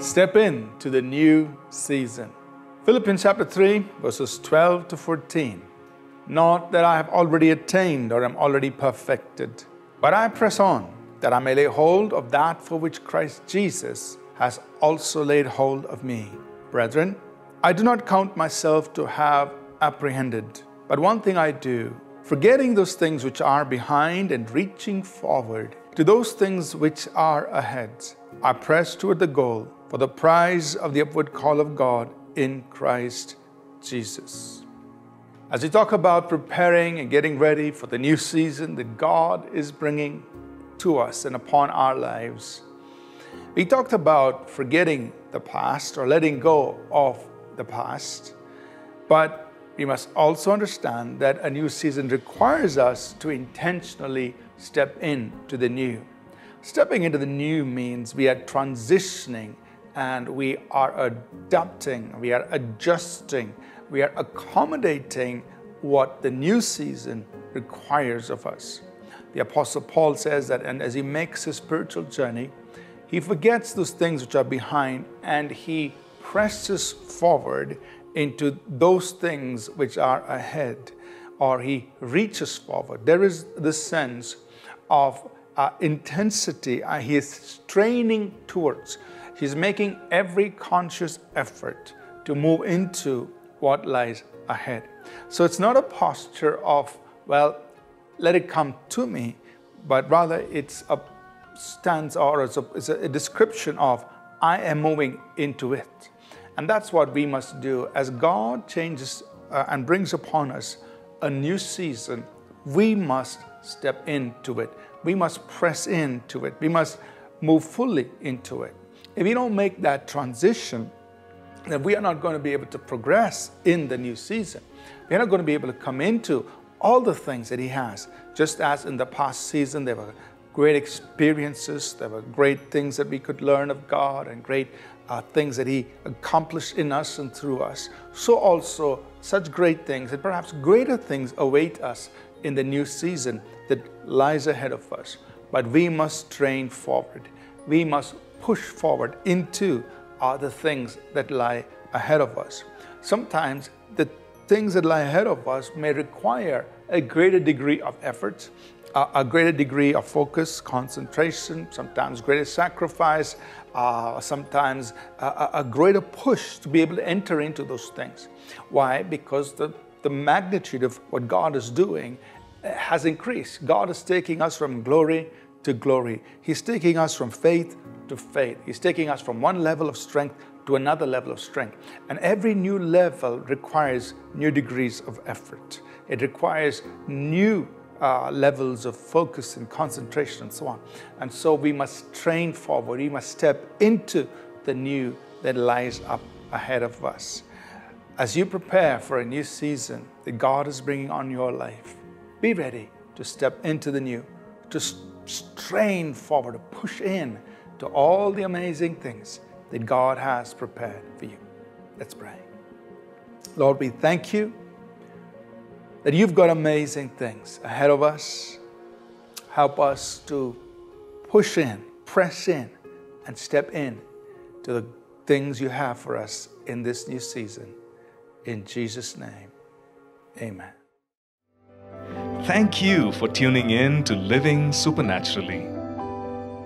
Step in to the new season. Philippians chapter 3, verses 12 to 14. Not that I have already attained or am already perfected, but I press on, that I may lay hold of that for which Christ Jesus has also laid hold of me. Brethren, I do not count myself to have apprehended, but one thing I do, forgetting those things which are behind and reaching forward to those things which are ahead, I press toward the goal for the prize of the upward call of God in Christ Jesus. As we talk about preparing and getting ready for the new season that God is bringing to us and upon our lives, we talked about forgetting the past or letting go of the past, but we must also understand that a new season requires us to intentionally step into the new. Stepping into the new means we are transitioning and we are adapting, we are adjusting, we are accommodating what the new season requires of us. The Apostle Paul says that, and as he makes his spiritual journey, he forgets those things which are behind and he presses forward into those things which are ahead, or he reaches forward. There is this sense of intensity he is straining towards. He's making every conscious effort to move into what lies ahead. So it's not a posture of, well, let it come to me, but rather it's a stance or it's a description of, I am moving into it. And that's what we must do. As God changes and brings upon us a new season, we must step into it. We must press into it. We must move fully into it. If we don't make that transition, then we are not going to be able to progress in the new season. We are not going to be able to come into all the things that He has. Just as in the past season, there were great experiences, there were great things that we could learn of God and great things that He accomplished in us and through us. So also such great things and perhaps greater things await us in the new season that lies ahead of us. But we must train forward. We must push forward into the things that lie ahead of us. Sometimes the things that lie ahead of us may require a greater degree of effort, a greater degree of focus, concentration, sometimes greater sacrifice, sometimes a greater push to be able to enter into those things. Why? Because the magnitude of what God is doing has increased. God is taking us from glory to glory. He's taking us from faith to faith. He's taking us from one level of strength to another level of strength. And every new level requires new degrees of effort. It requires new levels of focus and concentration and so on. And so we must train forward. We must step into the new that lies up ahead of us. As you prepare for a new season that God is bringing on your life, be ready to step into the new, to strain forward, to push in to all the amazing things that God has prepared for you. Let's pray. Lord, we thank you that you've got amazing things ahead of us. Help us to push in, press in, and step in to the things you have for us in this new season. In Jesus' name, amen. Thank you for tuning in to Living Supernaturally.